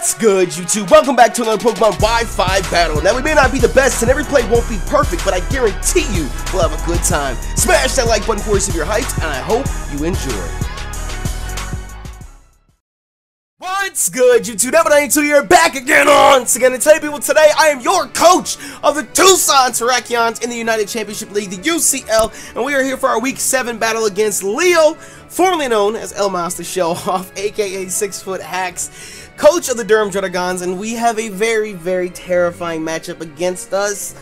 What's good, YouTube? Welcome back to another Pokemon Wi-Fi battle. Now, we may not be the best and every play won't be perfect, but I guarantee you we'll have a good time. Smash that like button for us if you're hyped, and I hope you enjoy. What's good, YouTube? Devil 92 here, back again once again, and today I am your coach of the Tucson Terrakions in the United Championship League, the UCL, and we are here for our Week 7 battle against Leo, formerly known as El Master Shellhoff, aka 6 Foot Hacks, coach of the Durham Druddigons, and we have a very, very terrifying matchup against us.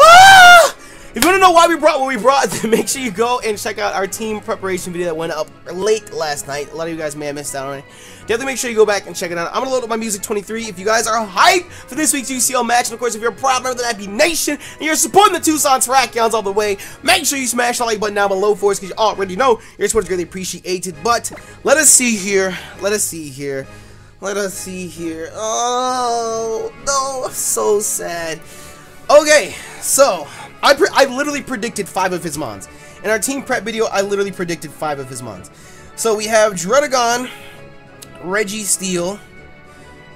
Ah! If you want to know why we brought what we brought, then make sure you go and check out our team preparation video that went up late last night. A lot of you guys may have missed out on it. Definitely make sure you go back and check it out. I'm going to load up my Music 23 if you guys are hyped for this week's UCL match. And, of course, if you're a proud member of the Happy Nation and you're supporting the Tucson Terrakions all the way, make sure you smash that like button down below for us because you already know your support is greatly appreciated. But let us see here. Oh, no. I'm so sad. Okay, so I literally predicted 5 of his mons. In our team prep video, I literally predicted 5 of his mons. So we have Druddigon, Registeel,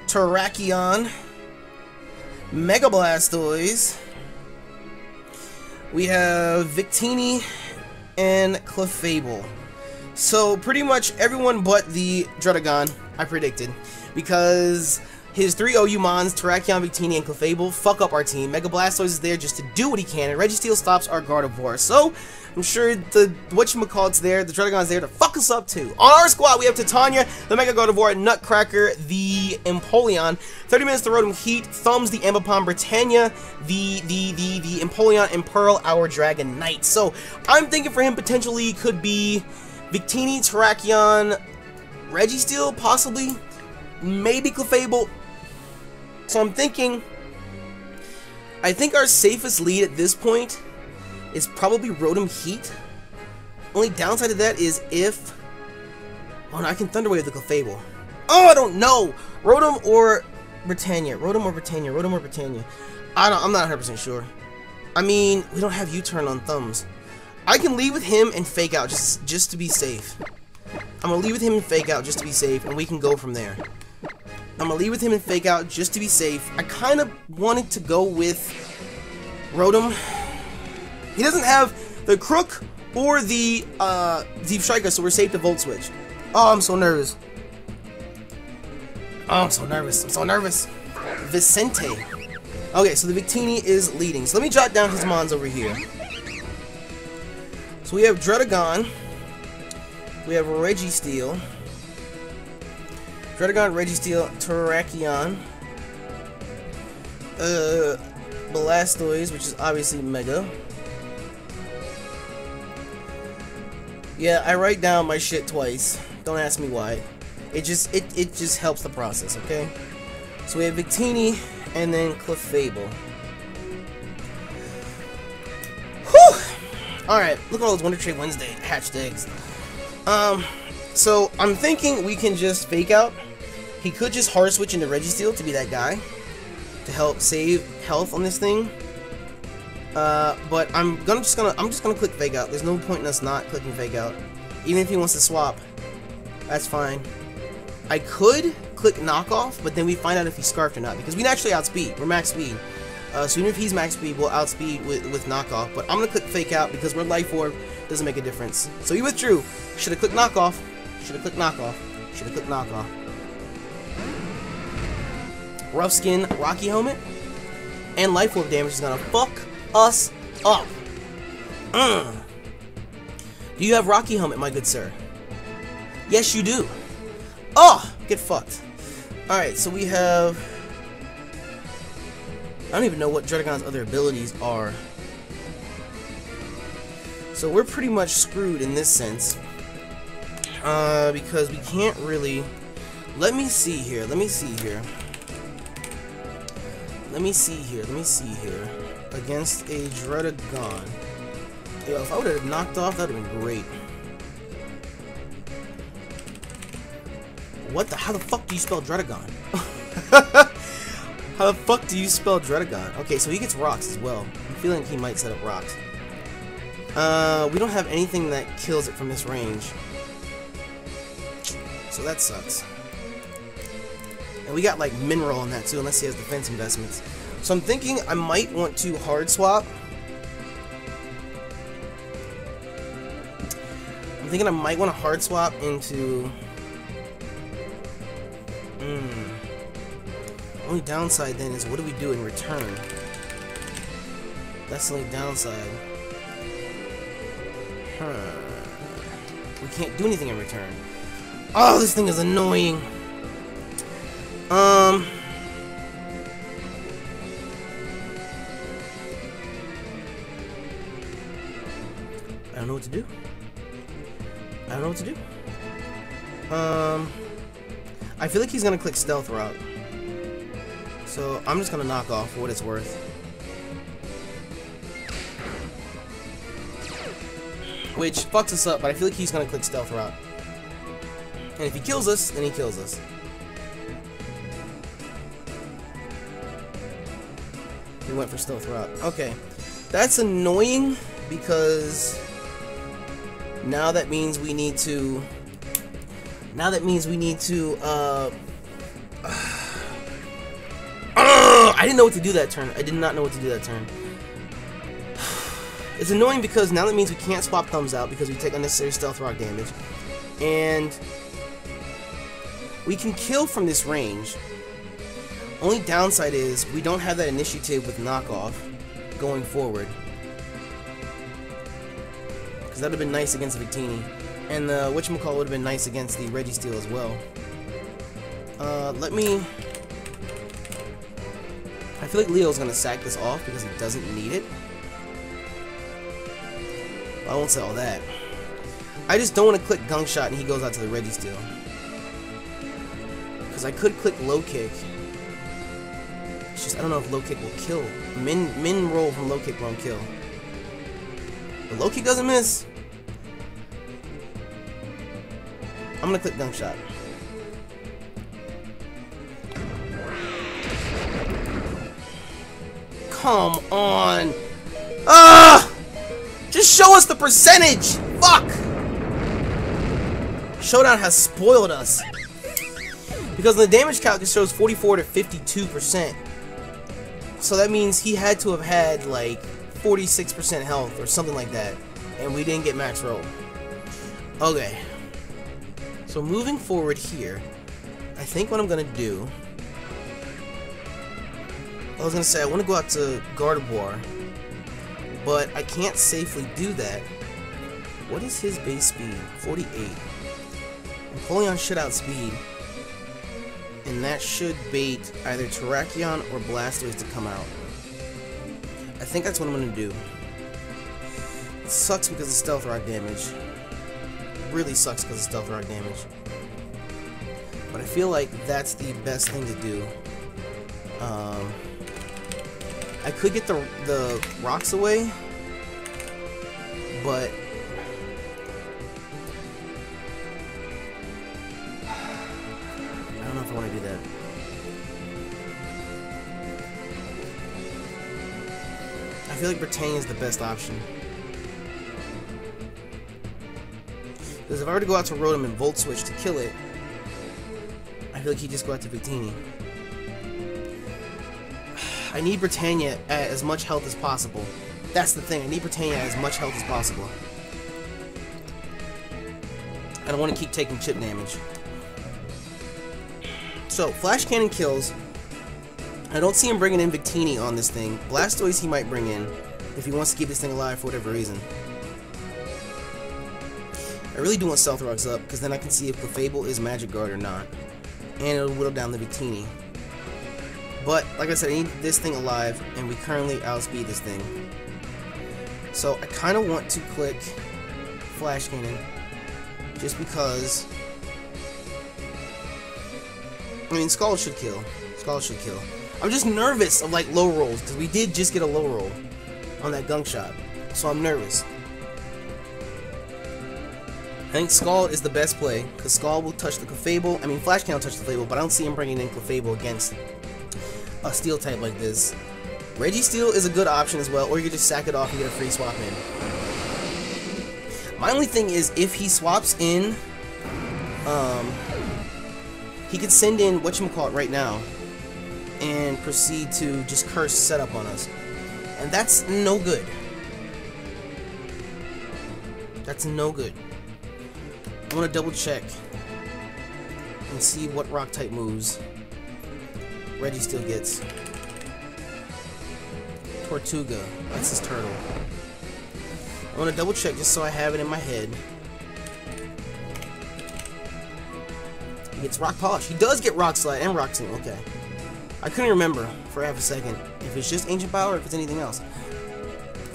Terrakion, Mega Blastoise. We have Victini and Clefable. So pretty much everyone but the Druddigon I predicted because his 3 OU Mons, Terrakion, Victini, and Clefable, fuck up our team. Mega Blastoise is there just to do what he can, and Registeel stops our Gardevoir. So, I'm sure the whatchamacallit's there, the Druddigon's there to fuck us up too. On our squad, we have Titania, the Mega Gardevoir, Nutcracker, the Empoleon, 30 Minutes the Rotom Heat, Thumbs, the Ambipom, Britannia, the Empoleon, and Pearl, our Dragon Knight. So, I'm thinking for him potentially could be Victini, Terrakion, Registeel, possibly, maybe Clefable. So I'm thinking, I think our safest lead at this point is probably Rotom Heat. Only downside of that is if, oh no, I can Thunder Wave the Clefable. Oh, I don't know! Rotom or Britannia, I'm not 100% sure. I mean, we don't have U-turn on Thumbs. I can lead with him and fake out just to be safe. And we can go from there. I kind of wanted to go with Rotom. He doesn't have the Crook or the Deep Striker, so we're safe to Volt Switch. Oh, I'm so nervous. Vicente. Okay, so the Victini is leading. So let me jot down his mons over here. So we have Druddigon. We have Registeel. Druddigon, Registeel, Terrakion. Blastoise, which is obviously Mega. Yeah, I write down my shit twice. Don't ask me why. It just helps the process, okay? So we have Victini and then Clefable. Whew! Alright, look at all those Wonder Trade Wednesday hatched eggs. So I'm thinking we can just fake out. He could just hard switch into Registeel to be that guy to help save health on this thing. But I'm just gonna click fake out. There's no point in us not clicking fake out. Even if he wants to swap, that's fine. I could click knockoff, but then we find out if he's scarfed or not because we naturally outspeed. We're max speed. So even if he's max speed, we'll outspeed with knockoff. But I'm gonna click fake out because we're life orb. Doesn't make a difference. So he withdrew. Should have clicked knockoff. Rough skin, Rocky helmet, and life orb damage is gonna fuck us up. Do you have Rocky helmet, my good sir? Yes, you do. Oh, get fucked. All right, so we have. I don't even know what Druddigon's other abilities are. So we're pretty much screwed in this sense, because we can't really, let me see here, against a Druddigon. Yo, if I would have knocked off, that would have been great. What the, how the fuck do you spell Druddigon? Okay, so he gets rocks as well. I'm feeling he might set up rocks. We don't have anything that kills it from this range. So that sucks. And we got like Mineral on that too, unless he has defense investments. So I'm thinking I might want to hard swap. I'm thinking I might want to hard swap into... Only downside then is what do we do in return? That's the only downside. Huh. We can't do anything in return. Oh, this thing is annoying. I don't know what to do. I don't know what to do. I feel like he's gonna click Stealth Rock. So I'm just gonna knock off for what it's worth. Which fucks us up, but I feel like he's gonna click Stealth Rock. And if he kills us, then he kills us. He went for Stealth Rock. Okay. That's annoying because now that means we need to... Now that means we need to, I didn't know what to do that turn. I did not know what to do that turn. It's annoying because now that means we can't swap Thumbs Out because we take unnecessary Stealth Rock damage. And we can kill from this range. Only downside is we don't have that initiative with knockoff going forward. Because that would have been nice against Victini. And the whatchamacall would have been nice against the Registeel as well. Let me... I feel like Leo's gonna sack this off because he doesn't need it. I won't say all that. I just don't want to click Gunk Shot and he goes out to the Registeel. Because I could click Low Kick. It's just I don't know if Low Kick will kill. Min roll from Low Kick won't kill. But Low Kick doesn't miss. I'm gonna click Gunk Shot. Come on! Ah! Just show us the percentage! Fuck! Showdown has spoiled us. Because the damage calc, it shows 44 to 52%. So that means he had to have had like 46% health or something like that. And we didn't get max roll. Okay. So moving forward here, I think what I'm gonna do... I was gonna say I want to go out to Gardevoir, but I can't safely do that. What is his base speed? 48. Empoleon should outspeed, and that should bait either Terrakion or Blastoise to come out. I think that's what I'm gonna do. It sucks because of Stealth Rock damage. It really sucks because of Stealth Rock damage. But I feel like that's the best thing to do. I could get the rocks away, but I don't know if I want to do that. I feel like Britannia is the best option. Because if I were to go out to Rotom and Volt Switch to kill it, I feel like he'd just go out to Victini. I need Britannia at as much health as possible. That's the thing, I need Britannia at as much health as possible. I don't want to keep taking chip damage. So, Flash Cannon kills. I don't see him bringing in Victini on this thing. Blastoise he might bring in, if he wants to keep this thing alive for whatever reason. I really do want Stealth Rocks up, because then I can see if Clefable is Magic Guard or not. And it'll whittle down the Victini. But, like I said, I need this thing alive, and we currently outspeed this thing. So, I kind of want to click Flash Cannon, just because... I mean, Skull should kill. Skull should kill. I'm just nervous of, like, low rolls, because we did just get a low roll on that Gunk Shot. So, I'm nervous. I think Skull is the best play, because Skull will touch the Clefable. I mean, Flash Cannon will touch the Clefable, but I don't see him bringing in Clefable against a steel type like this. Registeel is a good option as well, or you could just sack it off and get a free swap in. My only thing is if he swaps in He could send in whatchamacallit right now and proceed to just curse setup on us. And that's no good. That's no good. I want to double check and see what rock type moves Registeel gets. Tortuga, that's his turtle. I want to double check just so I have it in my head. He gets rock polish. He does get rock slide and rock sling. Okay. I couldn't remember for half a second if it's just ancient power or if it's anything else.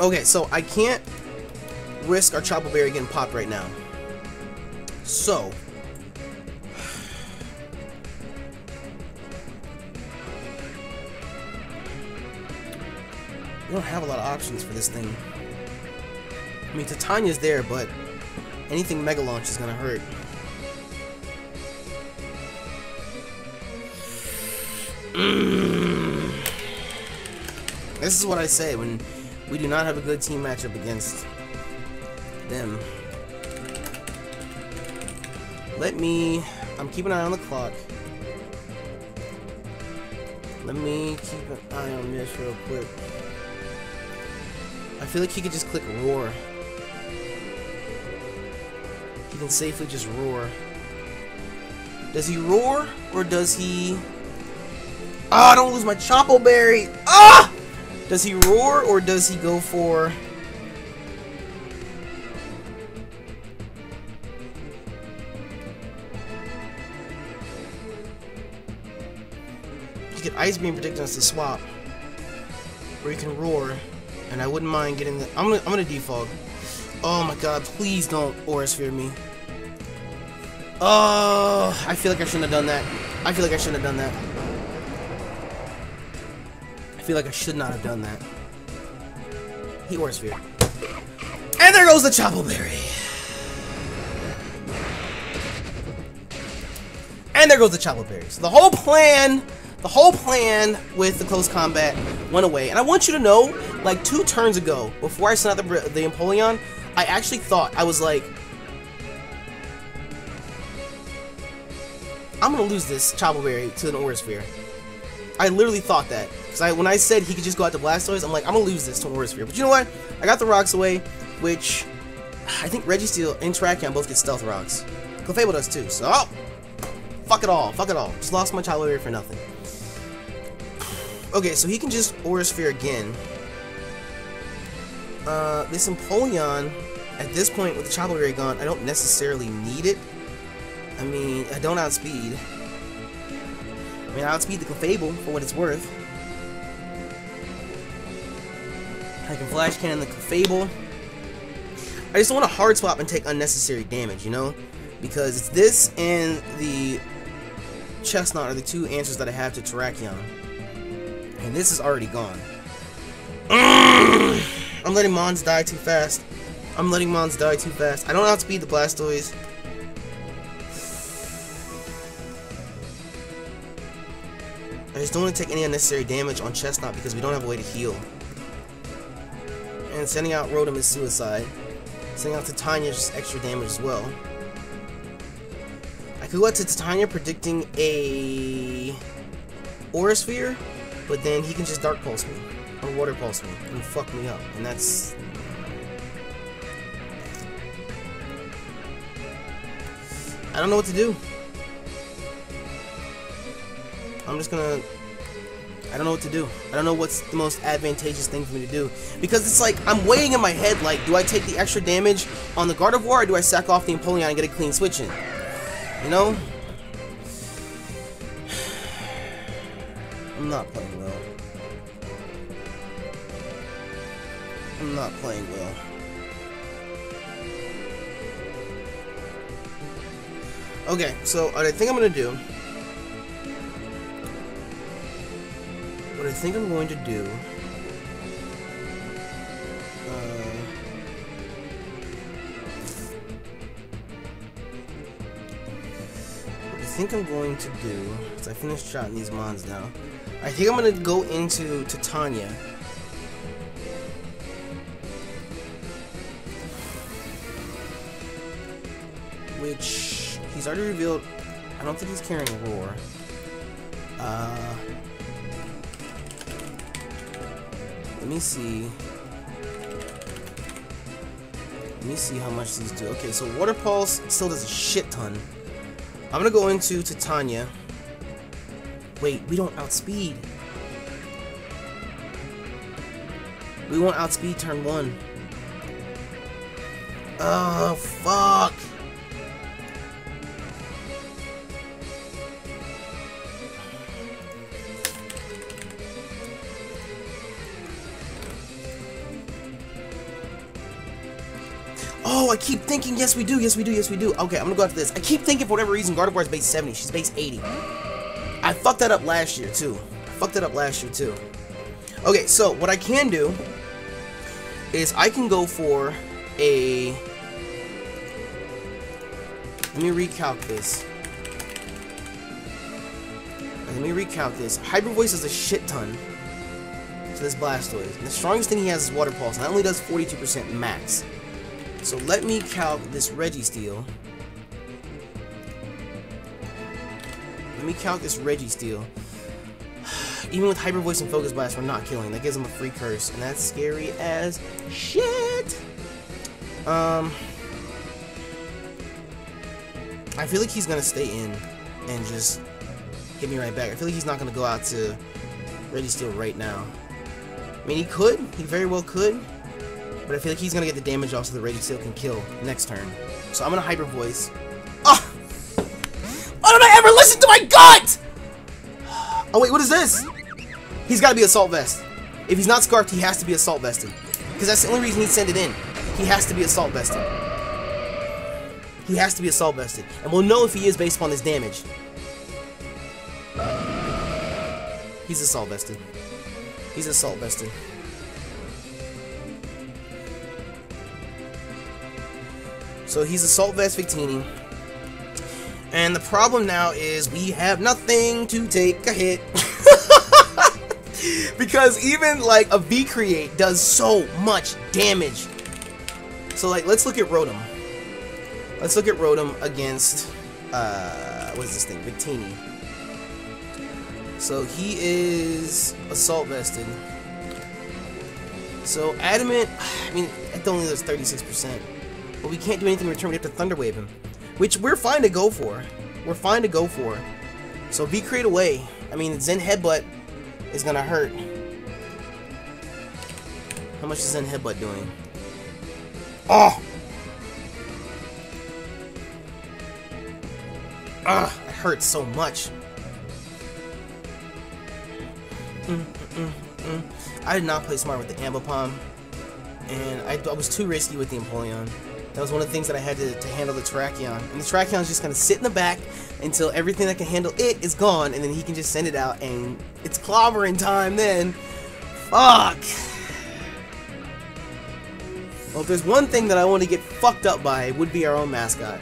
Okay, so I can't risk our Chopper Berry getting popped right now. So we don't have a lot of options for this thing. I mean, Titania's there, but anything Mega Launch is gonna hurt. This is what I say when we do not have a good team matchup against them. Let me... I'm keeping an eye on the clock. Let me keep an eye on this real quick. I feel like he could just click roar. He can safely just roar. Does he roar or does he... Ah, oh, don't lose my Chopo Berry! Ah! Does he roar or does he go for... He could Ice Beam predict us to swap. Or he can roar. And I wouldn't mind getting the... I'm gonna default. Oh my god, please don't Aura Sphere me. Oh, I feel like I shouldn't have done that. I feel like I shouldn't have done that. I feel like I should not have done that. He Aura Sphere. And there goes the Chopo Berry! And there goes the Chopo Berry. So the whole plan with the close combat went away. And I want you to know, like 2 turns ago, before I sent out the Empoleon, I actually thought, I was like, I'm gonna lose this Chopo Berry to an Aura Sphere. I literally thought that. Because when I said he could just go out to Blastoise, I'm like, I'm gonna lose this to an Aura Sphere. But you know what? I got the rocks away, which I think Registeel and Terrakion both get stealth rocks. Clefable does too, so oh, fuck it all, fuck it all. Just lost my Chopo Berry for nothing. Okay, so he can just Aura Sphere again. This Empoleon, at this point, with the Chopo Berry gone, I don't necessarily need it. I mean, I don't outspeed. I mean, I outspeed the Clefable, for what it's worth. I can Flash Cannon the Clefable. I just don't want to hard swap and take unnecessary damage, you know? Because it's this and the Chestnut are the 2 answers that I have to Terrakion. And this is already gone. I'm letting Mons die too fast. I'm letting Mons die too fast. I don't outspeed the Blastoise. I just don't want to take any unnecessary damage on Chestnut because we don't have a way to heal. And sending out Rotom is suicide. Sending out Titania is just extra damage as well. I could go out to Titania predicting a Aura Sphere. But then he can just Dark Pulse me, or Water Pulse me, and fuck me up, and that's... I don't know what to do. I'm just gonna... I don't know what to do. I don't know what's the most advantageous thing for me to do. Because it's like, I'm weighing in my head, like, do I take the extra damage on the Gardevoir, or do I sack off the Empoleon and get a clean switch in? You know? I'm not playing well. I'm not playing well. Okay, so what I think I'm gonna do... What I think I'm going to do... what I think I'm going to do... is I finished shotting these mons now. I think I'm gonna go into Titania. Which he's already revealed I don't think he's carrying a Roar. Let me see. Let me see how much these do. Okay, so Water Pulse still does a shit ton. I'm gonna go into Titania. Wait, we don't outspeed. We won't outspeed turn one. Oh, fuck. Oh, I keep thinking, yes we do, yes we do, yes we do. Okay, I'm gonna go after this. I keep thinking for whatever reason Gardevoir is base 70, she's base 80. I fucked that up last year too. Okay, so what I can do is I can go for a... Let me recalc this. Hyper Voice does a shit ton to this Blastoise. The strongest thing he has is Water Pulse, and that only does 42% max. So let me calc this Registeel. Even with Hyper Voice and Focus Blast, we're not killing. That gives him a free curse, and that's scary as shit. I feel like he's gonna stay in and just hit me right back. I feel like he's not gonna go out to Registeel right now. I mean, he could. He very well could. But I feel like he's gonna get the damage off so the Registeel can kill next turn. So I'm gonna Hyper Voice. Ah! Why don't I ever listen to my gut? Oh wait, what is this? He's gotta be Assault Vest. If he's not Scarfed, he has to be Assault Vested. Because that's the only reason he sent it in. He has to be Assault Vested. And we'll know if he is based upon his damage. He's Assault Vested. So he's Assault Vest Victini. And the problem now is we have nothing to take a hit. Because even like a V-Create does so much damage. So like let's look at Rotom. Let's look at Rotom against what is this thing? Victini. So he is Assault Vested. So Adamant, I mean it only does 36%. But we can't do anything in return, we have to Thunder Wave him. Which we're fine to go for. So V-Create away. I mean, Zen Headbutt is gonna hurt. How much is Zen Headbutt doing? Oh! Ugh, it hurts so much. I did not play smart with the Ambipom. And I was too risky with the Empoleon. That was one of the things that I had to handle the Terrakion. And the Terrakion is just going to sit in the back until everything that can handle it is gone. And then he can just send it out and it's clobbering time then. Fuck! Well, if there's one thing that I want to get fucked up by, it would be our own mascot.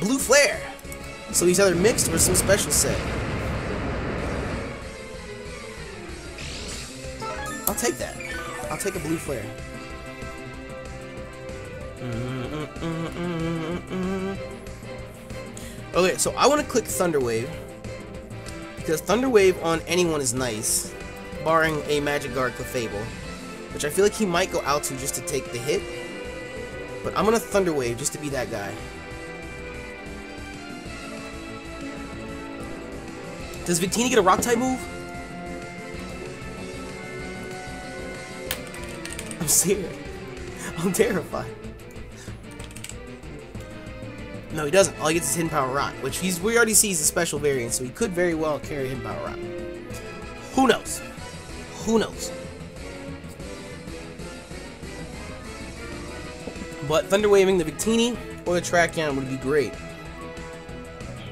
Blue Flare! So he's either mixed or some special set. I'll take that. I'll take a Blue Flare. Okay, so I want to click Thunder Wave because Thunder Wave on anyone is nice, barring a Magikarp Clefable, which I feel like he might go out to just to take the hit. But I'm gonna Thunder Wave just to be that guy. Does Victini get a Rock type move? I'm serious. I'm terrified. No, he doesn't. All he gets is Hidden Power Rock, which we already see is a special variant, so he could very well carry Hidden Power Rock. Who knows? But Thunder Waving the Victini or the Terrakion would be great.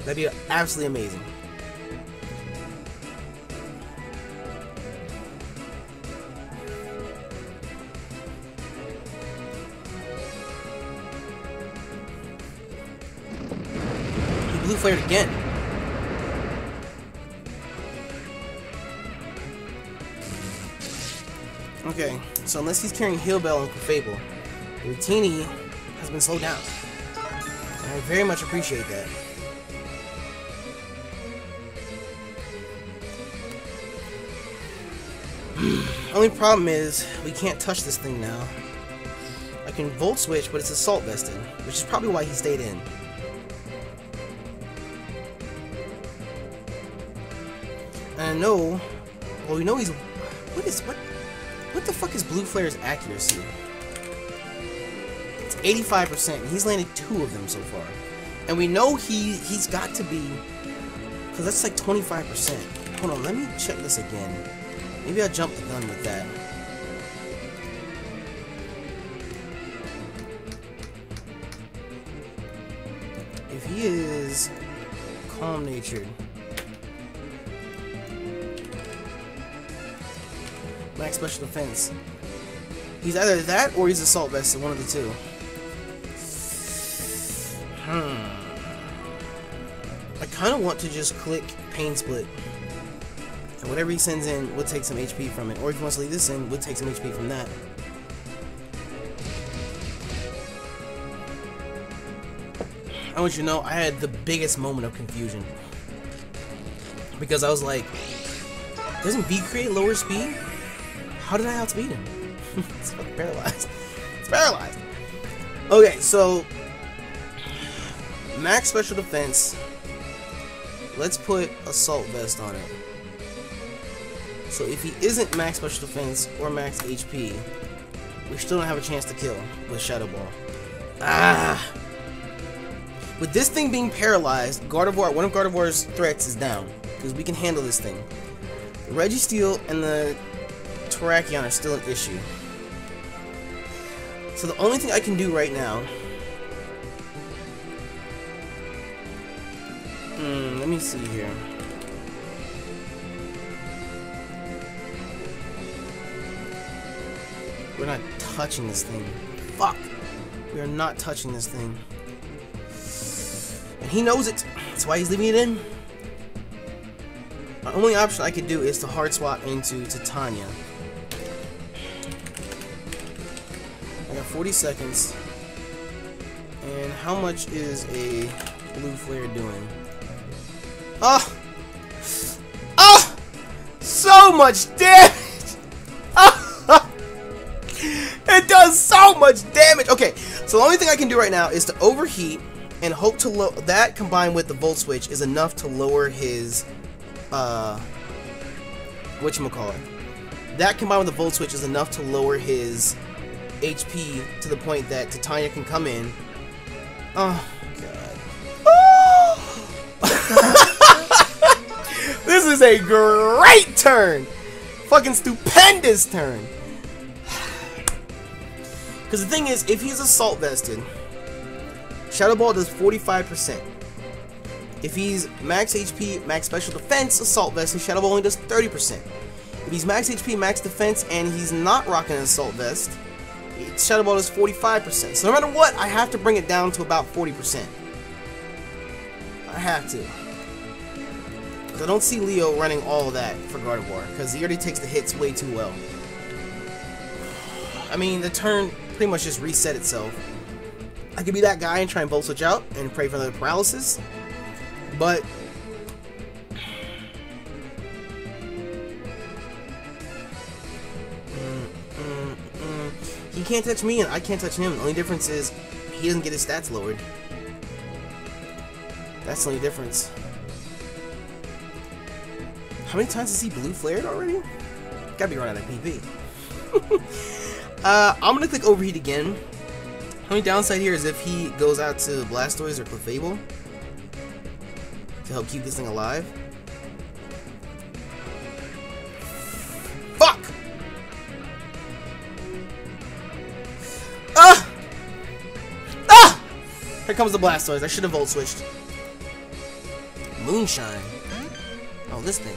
That'd be absolutely amazing. Flared again. Okay, so unless he's carrying Heal Bell and Clefable, Victini has been slowed down. I very much appreciate that. Only problem is, we can't touch this thing now. I can Volt Switch, but it's Assault Vested, which is probably why he stayed in. And I know... Well, we know he's... What the fuck is Blue Flare's accuracy? It's 85%, and he's landed 2 of them so far. And we know he's got to be... Because that's like 25%. Hold on, let me check this again. Maybe I jumped the gun with that. If he is calm natured, max special defense. He's either that or he's assault vested, one of the two. I kind of want to just click Pain Split. And whatever he sends in, we'll take some HP from it. Or if he wants to leave this in, we'll take some HP from that. I want you to know, I had the biggest moment of confusion. Because I was like, doesn't V create lower speed? How did I outspeed him? It's fucking paralyzed. It's paralyzed! Okay, so... Max special defense. Let's put Assault Vest on it. So if he isn't max special defense or max HP, we still don't have a chance to kill with Shadow Ball. Ah! With this thing being paralyzed, Gardevoir, one of Gardevoir's threats is down, because we can handle this thing. The Registeel and the Terrakion are still an issue. So the only thing I can do right now... let me see here. We're not touching this thing. Fuck! We are not touching this thing. And he knows it. That's why he's leaving it in. My only option I could do is to hard swap into Titania. I got 40 seconds. And how much is a blue flare doing? Ah! Ah! So much damage! It does so much damage! Okay, so the only thing I can do right now is to overheat and hope to low... That combined with the Volt Switch is enough to lower his... whatchamacallit. That combined with the Volt Switch is enough to lower his HP to the point that Titania can come in. Oh, God. Oh! This is a great turn! Fucking stupendous turn! Because the thing is, if he's Assault Vested, Shadow Ball does 45%. If he's max HP, max special defense, Assault Vested, Shadow Ball only does 30%. If he's max HP, max defense, and he's not rocking an Assault Vest, Shadow Ball does 45%. So no matter what, I have to bring it down to about 40%. I have to. Because I don't see Leo running all that for Gardevoir, because he already takes the hits way too well. I mean, the turn pretty much just reset itself. I could be that guy and try and Volt Switch out and pray for another paralysis, but he can't touch me and I can't touch him. The only difference is he doesn't get his stats lowered. That's the only difference. How many times has he blue flared already? Gotta be running out of PP. I'm gonna click Overheat again. The only downside here is if he goes out to Blastoise or Clefable to help keep this thing alive. Fuck! Ah! Ah! Here comes the Blastoise. I should have Volt Switched. Moonshine. Oh, this thing.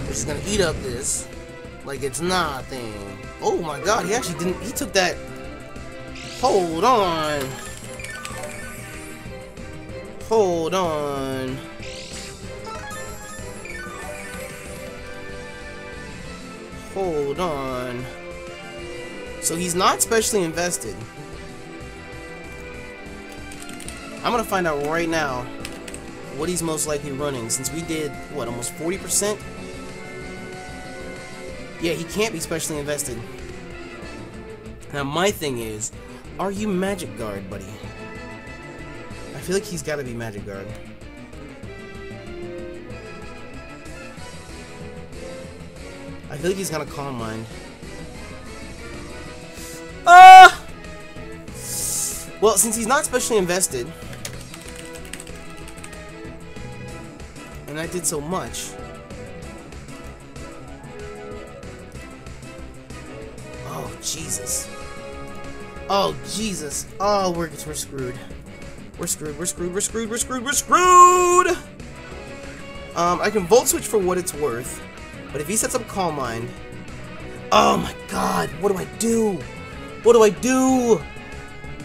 We're just gonna eat up this. Like it's nothing. Oh my god, he actually didn't. He took that. Hold on. Hold on. Hold on. So he's not specially invested. I'm gonna find out right now what he's most likely running, since we did, what, almost 40%? Yeah, he can't be specially invested. Now my thing is, are you Magic Guard, buddy? I feel like he's gotta be Magic Guard. I feel like he's gonna Calm Mind. Well, since he's not specially invested, and I did so much. Oh, Jesus. Oh, Jesus. Oh, we're screwed. We're screwed, we're screwed, we're screwed, we're screwed, we're screwed! I can Volt Switch for what it's worth, but if he sets up Calm Mind... Oh my god, what do I do? What do I do?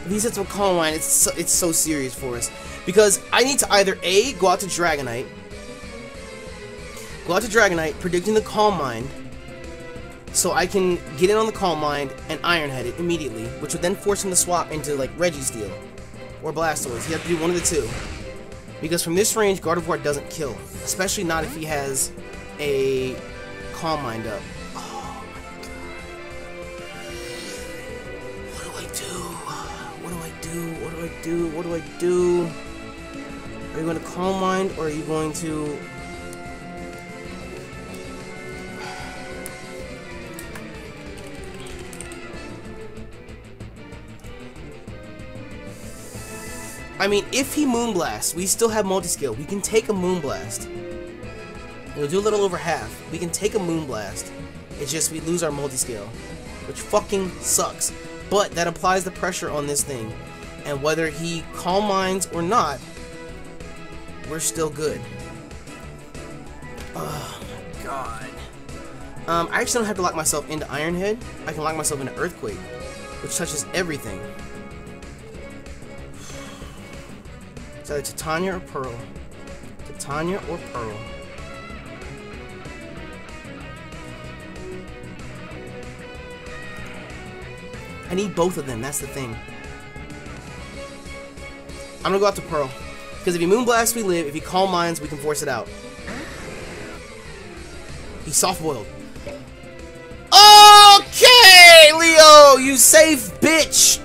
If he sets up Calm Mind, it's so serious for us. Because I need to either A, go out to Dragonite. Go out to Dragonite, predicting the Calm Mind. So I can get in on the Calm Mind and Iron Head it immediately, which would then force him to swap into like Registeel or Blastoise. You have to do one of the two. Because from this range, Gardevoir doesn't kill. Especially not if he has a Calm Mind up. What do I do? Are you going to Calm Mind, or are you going to... I mean, if he Moonblast, we still have multi-skill. We can take a Moonblast. We'll do a little over half. We can take a Moonblast. It's just we lose our multi-skill, which fucking sucks. But that applies the pressure on this thing. And whether he Calm Minds or not, we're still good. Oh my god. I actually don't have to lock myself into Iron Head. I can lock myself into Earthquake, which touches everything. It's either Titania or Pearl. Titania or Pearl. I need both of them, that's the thing. I'm gonna go out to Pearl, because if he Moonblast, we live. If he Calm Minds, we can force it out. He's soft-boiled. Okay, Leo, you safe bitch.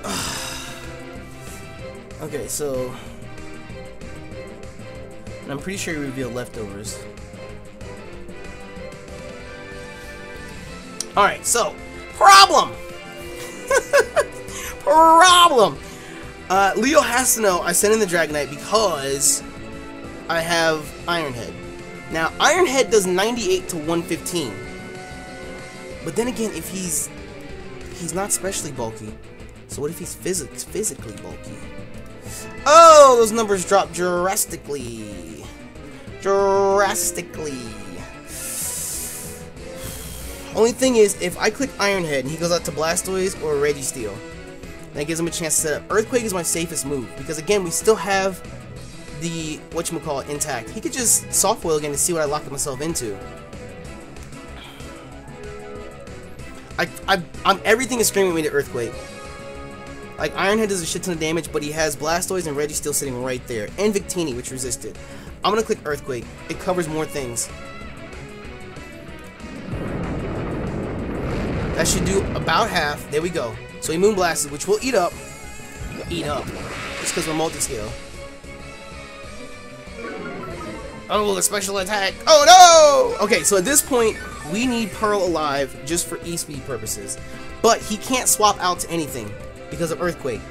Okay, so, and I'm pretty sure he revealed Leftovers. All right, so problem. Problem. Leo has to know I sent in the Dragonite because I have Iron Head. Now, Iron Head does 98 to 115. But then again, if he's not specially bulky, so what if he's physically bulky? Oh, those numbers drop drastically. Drastically. Only thing is, if I click Iron Head and he goes out to Blastoise or Registeel, that gives him a chance to set up. Earthquake is my safest move, because again, we still have the whatchamacallit intact. He could just soft boil again to see what I locked myself into. Everything is screaming at me to Earthquake. Like, Iron Head does a shit ton of damage, but he has Blastoise and Registeel sitting right there, and Victini, which resisted. I'm gonna click Earthquake. It covers more things. That should do about half. There we go. So he Moonblasted, which will eat up. Eat up. Just because we're multi-scale. Oh, the special attack. Oh, no! Okay, so at this point, we need Pearl alive just for E-Speed purposes. But he can't swap out to anything because of Earthquake.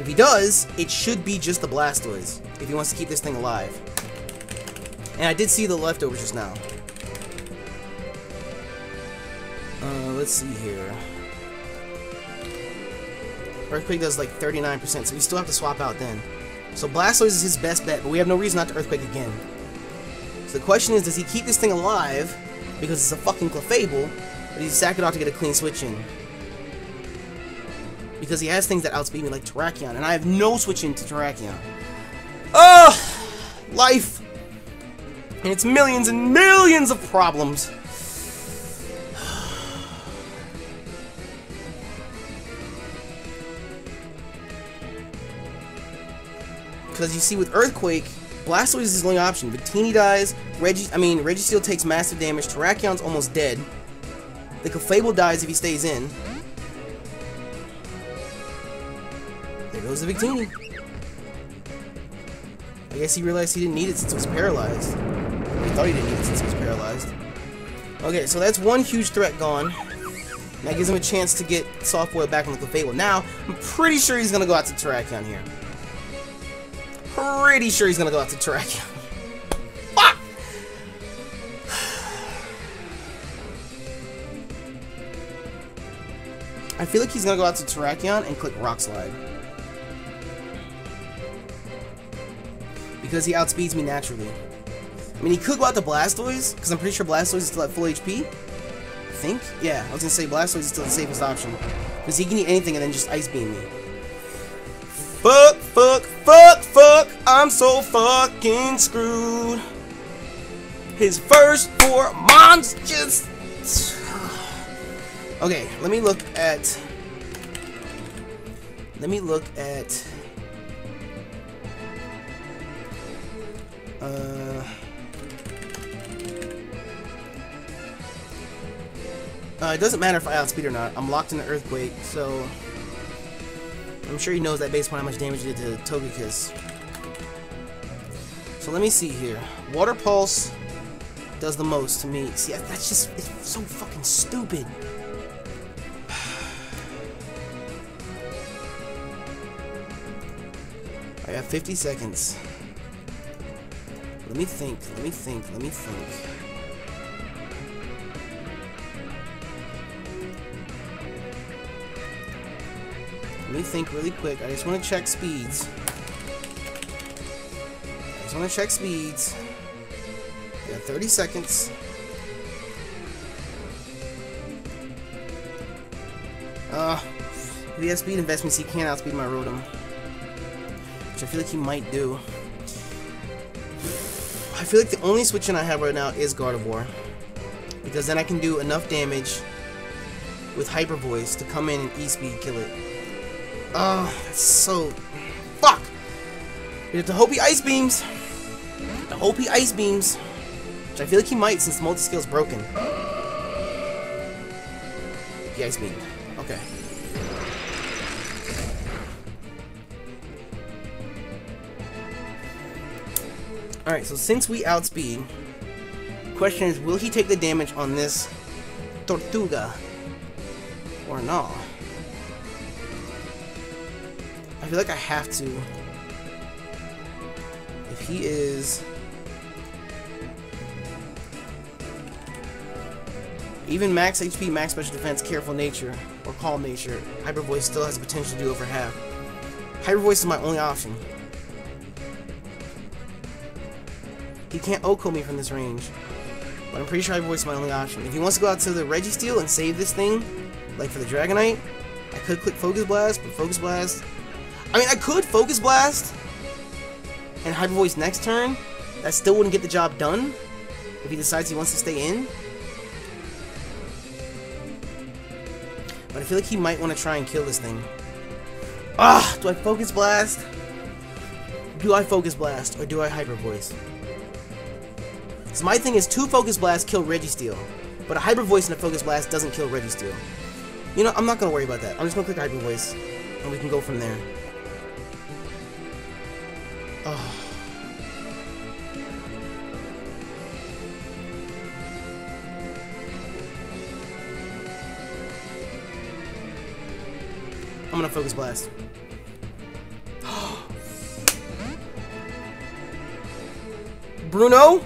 If he does, it should be just the Blastoise if he wants to keep this thing alive. And I did see the Leftovers just now. Let's see here. Earthquake does like 39%, so we still have to swap out then. So Blastoise is his best bet, but we have no reason not to Earthquake again. So the question is, does he keep this thing alive because it's a fucking Clefable, or does he sack it off to get a clean switch in? Because he has things that outspeed me, like Terrakion, and I have no switch in to Terrakion. Oh, life! And it's millions and millions of problems. because you see with Earthquake, Blastoise is his only option. Victini dies, Registeel takes massive damage, Terrakion's almost dead. The Clefable dies if he stays in. There goes the Victini. I guess he realized he didn't need it since it was paralyzed. He thought he didn't need it since it was paralyzed. Okay, so that's one huge threat gone. That gives him a chance to get Softboiled back on the Clefable. Now, I'm pretty sure he's going to go out to Terrakion here. Pretty sure he's going to go out to Terrakion. Fuck! I feel like he's going to go out to Terrakion and click Rock Slide. Because he outspeeds me naturally. I mean, he could go out to Blastoise, because I'm pretty sure Blastoise is still at full HP. I think? Yeah, I was going to say Blastoise is still the safest option. Because he can eat anything and then just Ice Beam me. Fuck, fuck, fuck, fuck, I'm so fucking screwed. His first four monsters. Okay, let me look at... it doesn't matter if I outspeed or not. I'm locked in the Earthquake, so I'm sure he knows that based on how much damage he did to Togekiss. So let me see here. Water Pulse does the most to me. See, that's just, it's so fucking stupid. I got 50 seconds. Let me think, Let me think really quick. I just want to check speeds. We got 30 seconds. If he has speed investments, he can't outspeed my Rotom. Which I feel like he might do. I feel like the only switch-in I have right now is Gardevoir. Because then I can do enough damage with Hyper Voice to come in and E-Speed kill it. Oh, that's so... Fuck! We have to hope he Ice Beams! Which I feel like he might since the multi-skill's broken. He Ice Beamed. Okay. Alright, so since we outspeed, the question is, will he take the damage on this Tortuga? Or not? I feel like I have to. If he is... Even max HP, max special defense, careful nature, or calm nature, Hyper Voice still has the potential to do over half. Hyper Voice is my only option. He can't Oko me from this range. But I'm pretty sure Hyper Voice is my only option. If he wants to go out to the Registeel and save this thing, like for the Dragonite, I could click Focus Blast, but Focus Blast... I mean, I could Focus Blast and Hyper Voice next turn. That still wouldn't get the job done if he decides he wants to stay in. But I feel like he might want to try and kill this thing. Ah, do I Focus Blast? Or do I Hyper Voice? So my thing is two Focus Blasts kill Registeel, but a Hyper Voice and a Focus Blast doesn't kill Registeel. You know, I'm not going to worry about that. I'm just going to click Hyper Voice, and we can go from there. Oh. I'm gonna Focus Blast. Bruno?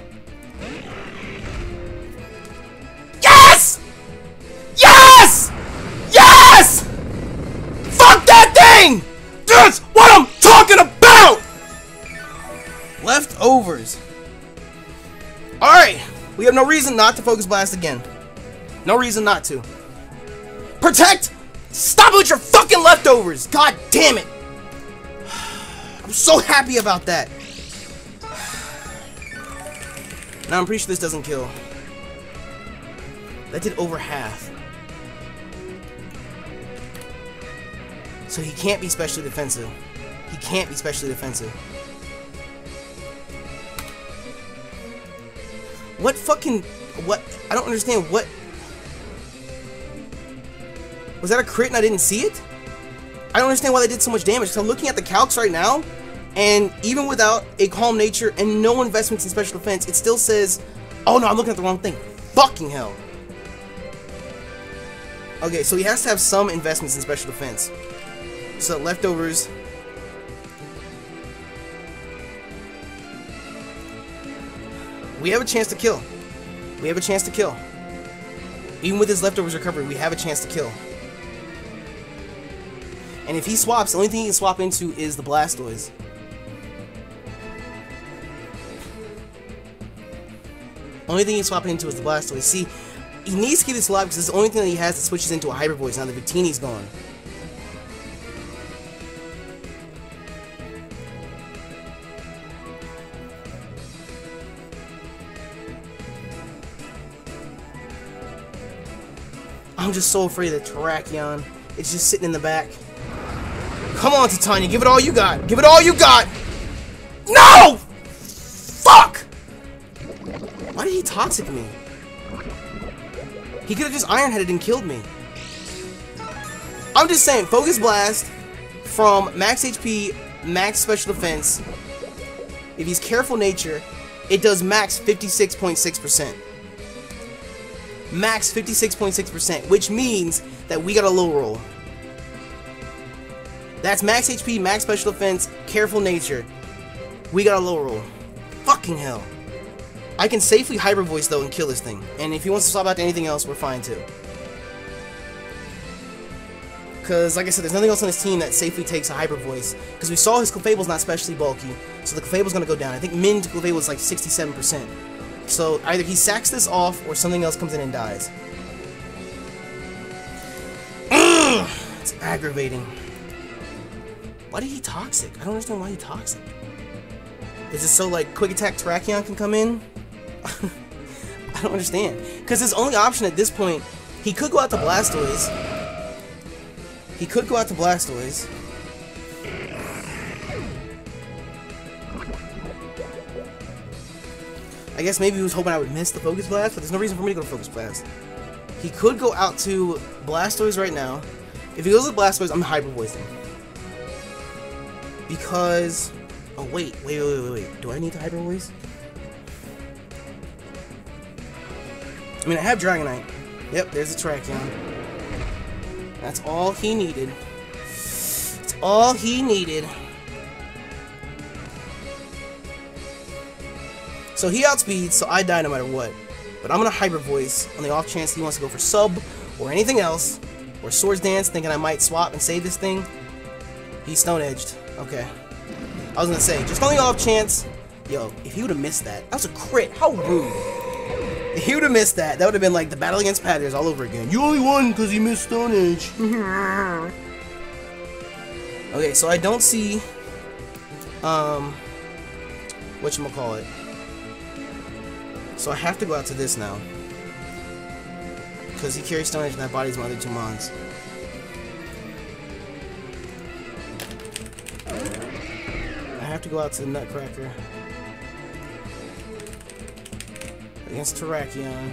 Yes! Yes! Yes! Fuck that thing! That's what I'm talking about! Leftovers. Alright, we have no reason not to Focus Blast again. No reason not to. Protect! Stop with your fucking leftovers! God damn it! I'm so happy about that. Now I'm pretty sure this doesn't kill. That did over half. So he can't be specially defensive. What fucking... what? I don't understand what... Was that a crit and I didn't see it? I don't understand why they did so much damage. So I'm looking at the calcs right now, and even without a calm nature and no investments in special defense, it still says... Oh no, I'm looking at the wrong thing. Fucking hell. Okay, so he has to have some investments in special defense. So leftovers... We have a chance to kill. We have a chance to kill. Even with his leftovers recovery, we have a chance to kill. And if he swaps, the only thing he can swap into is the Blastoise. Only thing he's swapping into is the Blastoise. See, he needs to keep this alive because it's the only thing that he has that switches into a Hyper Voice. Now the Victini's gone. I'm just so afraid of the Terrakion. It's just sitting in the back. Come on, Titania, give it all you got. Give it all you got. No! Fuck! Why did he toxic me? He could have just iron-headed and killed me. I'm just saying, Focus Blast from max HP, max special defense. If he's careful nature, it does max 56.6%. Max 56.6%, which means that we got a low roll. That's max HP, max special defense, careful nature. We got a low roll. Fucking hell. I can safely Hyper Voice though and kill this thing. And if he wants to swap out to anything else, we're fine too. Because, like I said, there's nothing else on this team that safely takes a Hyper Voice. Because we saw his Clefable's not especially bulky, so the Clefable's going to go down. I think min to Clefable is like 67%. So either he sacks this off or something else comes in and dies. It's aggravating. Why did he toxic? I don't understand why he toxic. Is it so like Quick Attack Terrakion can come in? I don't understand. Because his only option at this point, he could go out to Blastoise. He could go out to Blastoise. I guess maybe he was hoping I would miss the Focus Blast, but there's no reason for me to go to Focus Blast. He could go out to Blastoise right now. If he goes to Blastoise, I'm Hyper Voicing. Because... Oh, wait. Do I need the Hyper Voice? I mean, I have Dragonite. Yep, there's the Terrakion. That's all he needed. That's all he needed. So he outspeeds, so I die no matter what. But I'm going to Hyper Voice on the off chance he wants to go for Sub or anything else. Or Swords Dance, thinking I might swap and save this thing. He's Stone Edged. Okay. I was gonna say, just on the off chance, yo, if he would've missed that, that was a crit, how rude. If he would've missed that, that would've been like the battle against Padders all over again. You only won because you missed Stone Edge. Okay, so I don't see, whatchamacallit. So I have to go out to this now. Because he carries Stone Edge and that bodies my other two mons. I have to go out to the Nutcracker against Terrakion.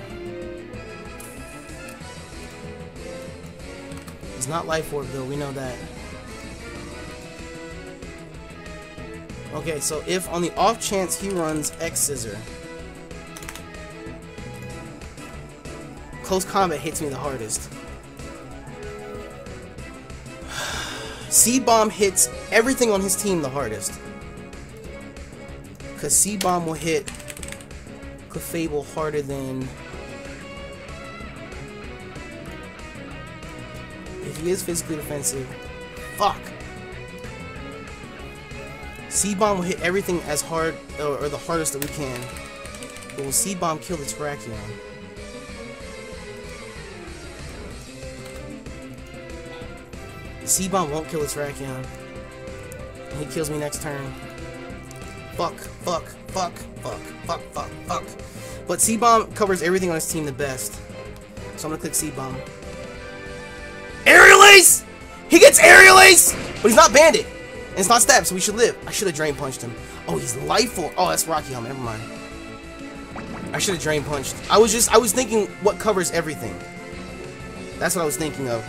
It's not Life Orb though, we know that. Okay, so if on the off chance he runs X Scissor, close combat hits me the hardest. C-Bomb hits everything on his team the hardest. Because C-Bomb will hit Clefable harder than... If he is physically defensive... Fuck! C-Bomb will hit everything as hard, or the hardest that we can. But will C-Bomb kill the Terrakion? C-Bomb won't kill the Terrakion. He kills me next turn. Fuck. But C-Bomb covers everything on his team the best. So I'm gonna click C-Bomb. Aerial Ace! He gets Aerial Ace! But he's not Bandit. And it's not Stab, so we should live. I should have Drain Punched him. Oh, he's Life Orb. Oh, that's Rocky Helmet. Never mind. I should have Drain Punched. I was thinking what covers everything. That's what I was thinking of.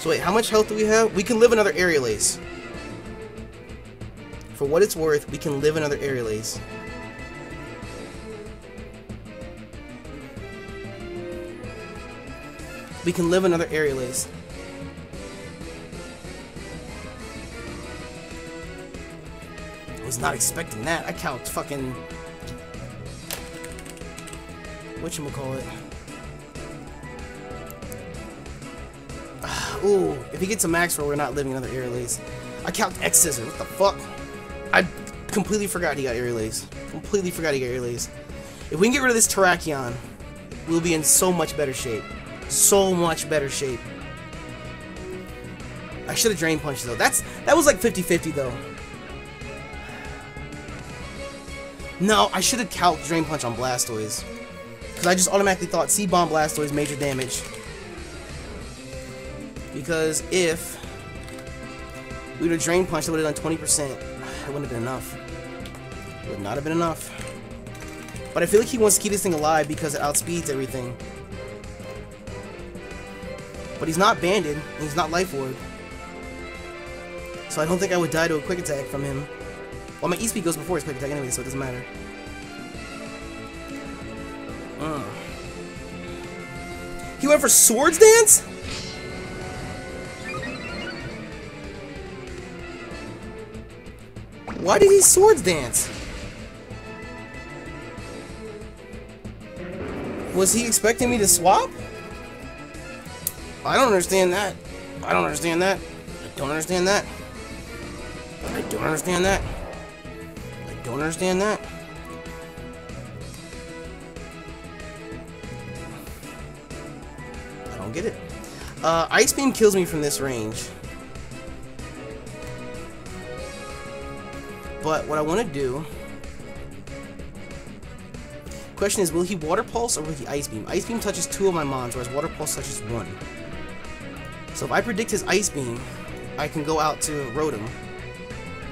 So wait, how much health do we have? We can live another Aerialace. For what it's worth, we can live another Aerialace. We can live another Aerialace. I was not expecting that. I count fucking... whatchamacallit. Ooh, if he gets a max roll, we're not living another Aerialace. I count X Scissor. What the fuck? I completely forgot he got Aerialace. Completely forgot he got Aerialace. If we can get rid of this Terrakion, we'll be in so much better shape. So much better shape. I should have Drain Punched though. That was like 50-50 though. No, I should have calc'd Drain Punch on Blastoise. Because I just automatically thought C-Bomb Blastoise major damage. Because if we would have Drain Punched, it would have done 20%. It wouldn't have been enough. It would not have been enough. But I feel like he wants to keep this thing alive because it outspeeds everything. But he's not banded, and he's not Life Orb. So I don't think I would die to a Quick Attack from him. Well, my E-Speed goes before his Quick Attack anyway, so it doesn't matter. He went for Swords Dance? Why did he Swords Dance? Was he expecting me to swap? I don't understand that. I don't understand that. I don't understand that. I don't understand that. I don't understand that. I don't get it. Ice Beam kills me from this range. But what I want to do... Question is, will he Water Pulse or will he Ice Beam? Ice Beam touches two of my mons, whereas Water Pulse touches one. So if I predict his Ice Beam, I can go out to Rotom,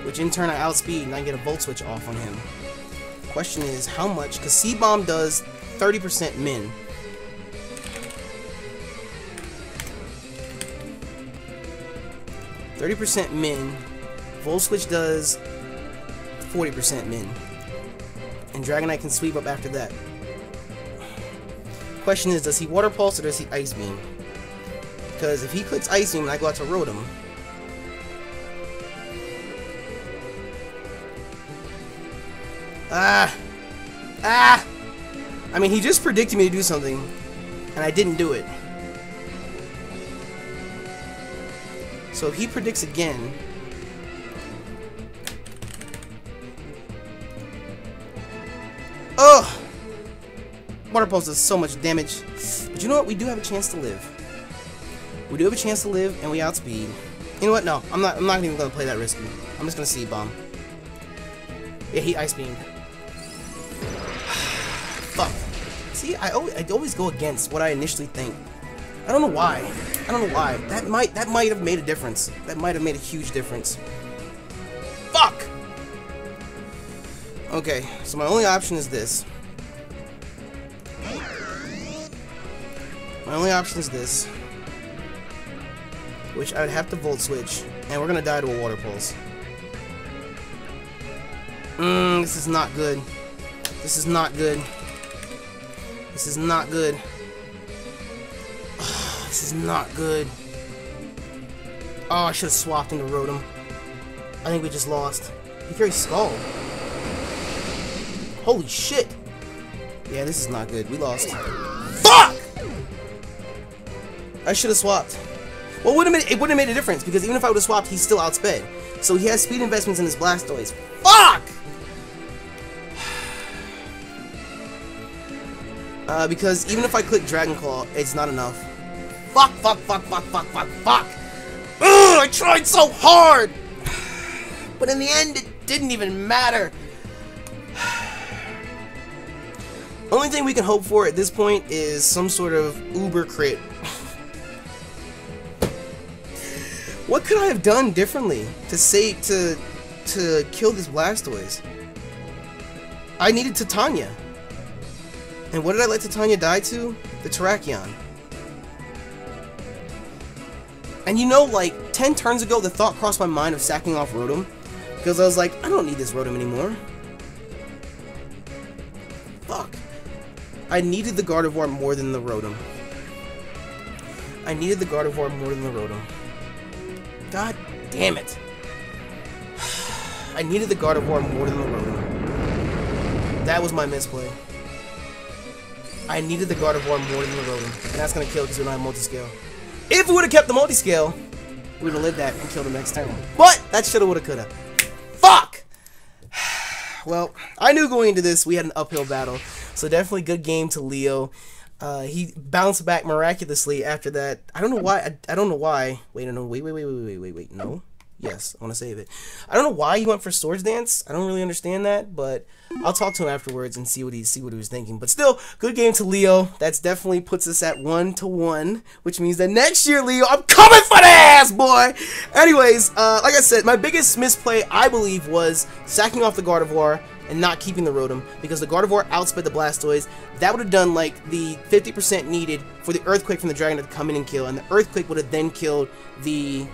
which in turn I outspeed and I get a Volt Switch off on him. Question is how much, because C-Bomb does 30% min. Volt Switch does 40% min. And Dragonite can sweep up after that. Question is, does he Water Pulse or does he Ice Beam? Because if he clicks Ice Beam and I go out to Rotom, I mean, he just predicted me to do something, and I didn't do it. So if he predicts again, oh, Water Pulse does so much damage. But you know what? We do have a chance to live. We do have a chance to live, and we outspeed. You know what? No, I'm not even gonna play that risky. I'm just gonna C-Bomb. Yeah, he Ice Beamed. Fuck. See, I always go against what I initially think. I don't know why. I don't know why. That might have made a difference. That might have made a huge difference. Fuck. Okay, so my only option is this. Which I would have to Volt Switch, and we're gonna die to a Water Pulse. This is not good. This is not good. This is not good. Ugh, this is not good. Oh, I should have swapped into Rotom. I think we just lost. He carries Skull. Holy shit. Yeah, this is not good. We lost. Fuck! I should have swapped. Well, it wouldn't have made a difference, because even if I would have swapped, he's still outsped. So he has speed investments in his Blastoise. Fuck! Because even if I click Dragon Claw, it's not enough. Fuck, fuck, fuck, fuck, fuck, fuck, fuck! Ugh, I tried so hard! But in the end, it didn't even matter. Only thing we can hope for at this point is some sort of uber crit. What could I have done differently to kill this Blastoise? I needed Titania. And what did I let Titania die to? The Terrakion. And you know, like, 10 turns ago, the thought crossed my mind of sacking off Rotom. Because I was like, I don't need this Rotom anymore. Fuck. I needed the Gardevoir more than the Rotom. I needed the Gardevoir more than the Rotom. God damn it. I needed the Gardevoir more than the Rotom. That was my misplay. I needed the Gardevoir more than the Rotom. And that's gonna kill because we're not multi-scale. If we would've kept the multi-scale, we would've lived that and killed the next turn. But that shoulda, woulda, coulda. Fuck! Well, I knew going into this we had an uphill battle. So definitely good game to Leo. He bounced back miraculously after that. I don't know why. I don't know why. Wait, no, wait. No. Yes, I want to save it. I don't know why he went for Swords Dance. I don't really understand that, but I'll talk to him afterwards and see what he was thinking. But still, good game to Leo. That's definitely puts us at 1-1, which means that next year, Leo, I'm coming for the ass, boy. Anyways, like I said, my biggest misplay, I believe, was sacking off the Gardevoir and not keeping the Rotom, because the Gardevoir outsped the Blastoise. That would have done like the 50% needed for the Earthquake from the Dragon to come in and kill, and the Earthquake would have then killed the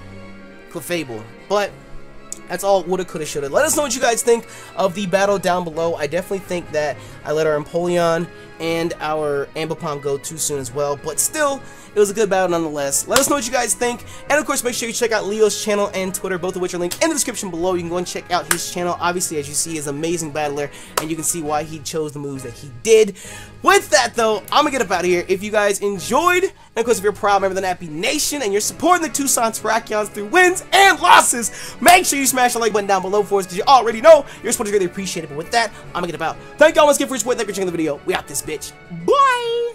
Clefable. But that's all woulda, coulda, shoulda. Let us know what you guys think of the battle down below. I definitely think that I let our Empoleon and our Ambipom go too soon as well, but still, it was a good battle nonetheless. Let us know what you guys think, and of course, make sure you check out Leo's channel and Twitter, both of which are linked in the description below. You can go and check out his channel. Obviously, as you see, he's an amazing battler, and you can see why he chose the moves that he did. With that, though, I'm gonna get up out of here. If you guys enjoyed, and of course, if you're a proud member of the Happy Nation, and you're supporting the Tucson Terrakions through wins and losses, make sure you smash the like button down below for us, because you already know your support is greatly appreciated. But with that, I'm gonna get up out. Thank y'all once again for your support. Thank you for checking the video. We out this bitch. Bye!